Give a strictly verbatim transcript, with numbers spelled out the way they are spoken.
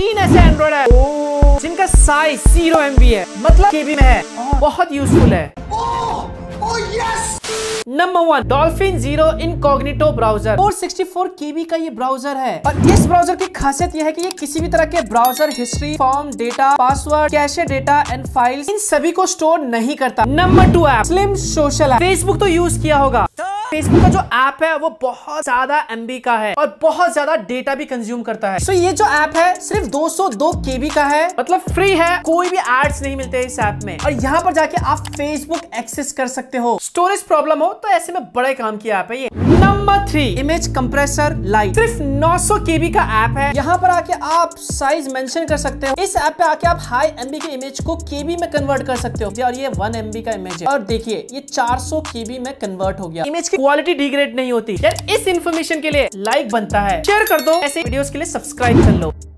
तीन ऐसे एंड्रॉइड है जिनका साइज जीरो एमबी है, मतलब केबी में है, बहुत यूजफुल है। Number one, dolphin zero incognito browser. Four sixty four KB का ये ब्राउजर है और इस ब्राउजर की खासियत यह है कि ये किसी भी तरह के browser history, form, data, password, cache data and files, इन सभी को स्टोर नहीं करता। Number two app, slim social. Facebook तो यूज किया होगा। फेसबुक का जो ऐप है वो बहुत ज्यादा एमबी का है और बहुत ज्यादा डेटा भी कंज्यूम करता है। सो so, ये जो ऐप है सिर्फ दो सौ दो केबी का है, मतलब फ्री है, कोई भी एड्स नहीं मिलते इस ऐप में और यहाँ पर जाके आप फेसबुक एक्सेस कर सकते हो। स्टोरेज प्रॉब्लम हो तो ऐसे में बड़े काम की ऐप है ये। Number three, image compressor lite. सिर्फ नौ सौ केबी का ऐप है। यहाँ पर आके आप साइज मेंशन कर सकते हो। इस ऐप पे आके आप हाई एमबी के इमेज को केबी में कन्वर्ट कर सकते हो और ये वन एमबी का इमेज है और देखिए ये चार सौ केबी में कन्वर्ट हो गया। इमेज की क्वालिटी डिग्रेड नहीं होती यार। इस इन्फॉर्मेशन के लिए लाइक बनता है। शेयर कर दो। ऐसे वीडियोस के लिए सब्सक्राइब कर लो।